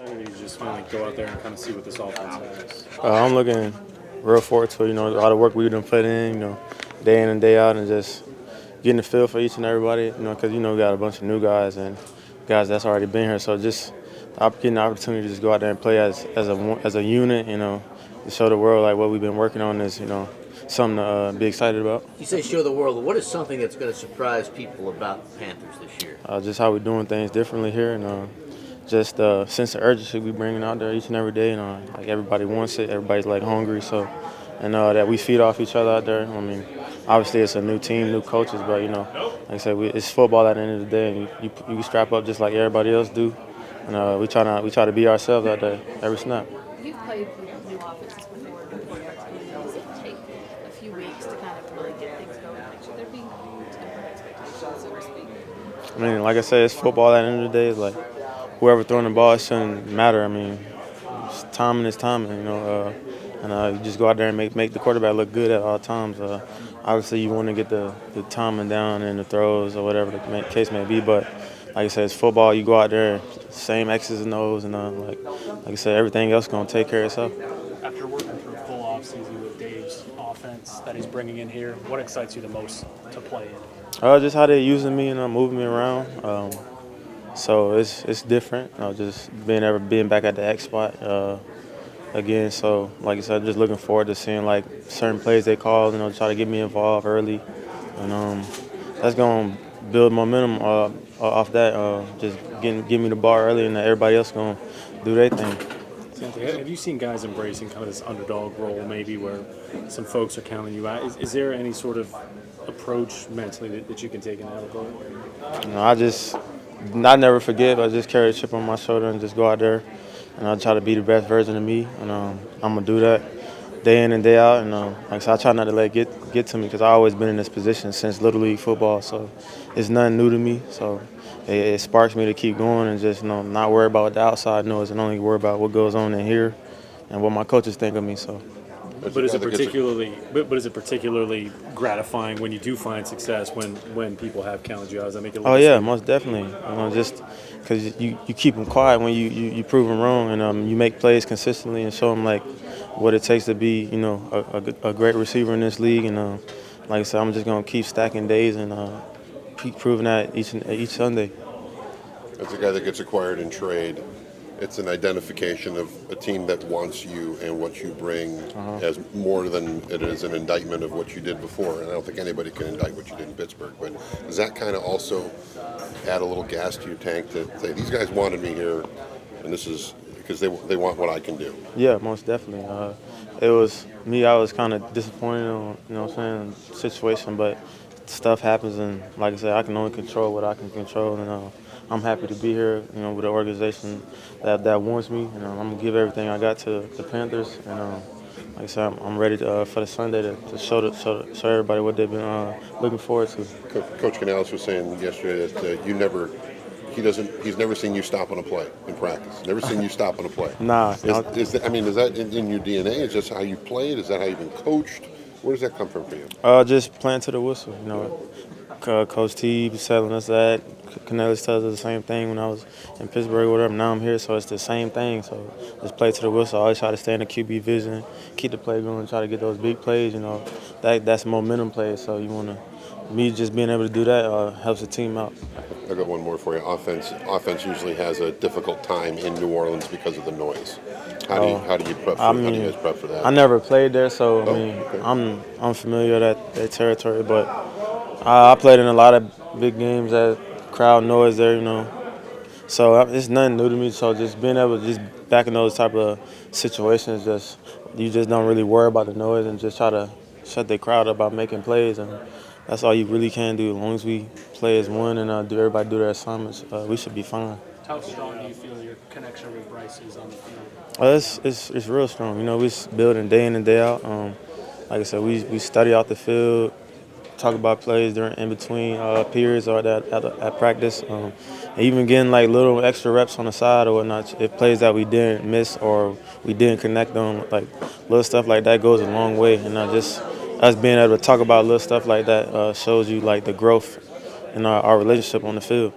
Excited that you just want to go out there and kind of see what this offense has? I'm looking real forward to, all the work we've done put in, day in and day out, and just getting the feel for each and everybody, because, we got a bunch of new guys and guys that's already been here. So just getting the opportunity to just go out there and play as a unit, to show the world, like, what we've been working on is, something to be excited about. You say show the world. What is something that's going to surprise people about the Panthers this year? Just how we're doing things differently here, and just the sense of urgency we bringing out there each and every day. Like, everybody wants it. Everybody's, like, hungry. So, and that we feed off each other out there. I mean, obviously it's a new team, new coaches, but, like I said, it's football at the end of the day. And you strap up just like everybody else do. And we try to be ourselves out there every snap. You've played with new offenses before. Does it take a few weeks to kind of really get things going? Should there be different expectations, so to speak? I mean, like I said, it's football at the end of the day. It's like, whoever throwing the ball, it shouldn't matter. I mean, it's timing is timing, you just go out there and make the quarterback look good at all times. Obviously, you want to get the timing down and the throws or whatever the case may be, but like I said, it's football. You go out there, same X's and O's, and like I said, everything else going to take care of itself. After working through a full offseason with Dave's offense that he's bringing in here, what excites you the most to play in? Just how they're using me and moving me around. So it's different. Just being back at the X spot again. So like I said, just looking forward to seeing like certain plays they call. Try to get me involved early, and that's gonna build momentum off that. Just give me the ball early, and everybody else gonna do their thing. Have you seen guys embracing kind of this underdog role, maybe where some folks are counting you out? Is there any sort of approach mentally that you can take in that regard? I never forget, but I just carry a chip on my shoulder and just go out there, and I try to be the best version of me, and I'm gonna do that day in and day out. And like I said, I try not to let it get to me, because I've always been in this position since Little League football, so it's nothing new to me. So it sparks me to keep going and just not worry about the outside noise and only worry about what goes on in here and what my coaches think of me. So. But is it particularly gratifying when you do find success when people have counted you out? Does that make it? Oh yeah, safe? Most definitely. Just because you keep them quiet when you prove them wrong, and you make plays consistently and show them like what it takes to be a great receiver in this league. And like I said, I'm just gonna keep stacking days and keep proving that each Sunday. As a guy that gets acquired in trade, it's an identification of a team that wants you and what you bring as more than it is an indictment of what you did before. And I don't think anybody can indict what you did in Pittsburgh. But does that kind of also add a little gas to your tank to say, these guys wanted me here, and this is because they want what I can do? Yeah, most definitely. It was me. I was kind of disappointed on situation, but stuff happens, and like I said, I can only control what I can control. And I'm happy to be here, with an organization that wants me. I'm gonna give everything I got to the Panthers, and like I said, I'm ready for the Sunday to show everybody what they've been looking forward to. Coach Canales was saying yesterday that he's never seen you stop on a play in practice. Never seen you stop on a play. Nah. Is that in your DNA? Is that how you played? Is that how you've been coached? Where does that come from for you? Just playing to the whistle, Coach T was telling us that. Canales tells us the same thing when I was in Pittsburgh or whatever. Now I'm here, so it's the same thing. So just play to the whistle. I always try to stay in the QB vision, keep the play going, try to get those big plays. That's momentum plays. So me just being able to do that helps the team out. I got one more for you. Offense usually has a difficult time in New Orleans because of the noise. How do you guys prep for that? I never played there, so I'm familiar with that territory. But I played in a lot of big games that crowd noise there, So it's nothing new to me. So just being able to back in those type of situations, you just don't really worry about the noise and just try to shut the crowd up by making plays, and that's all you really can do. As long as we play as one and everybody do their assignments, we should be fine. How strong do you feel your connection with Bryce is on the field? It's real strong. We're building day in and day out. Like I said, we study out the field, talk about plays in between periods or at practice. And even getting like little extra reps on the side or whatnot, if plays that we didn't miss or we didn't connect on, like little stuff like that goes a long way. And just us being able to talk about little stuff like that shows you like the growth in our relationship on the field.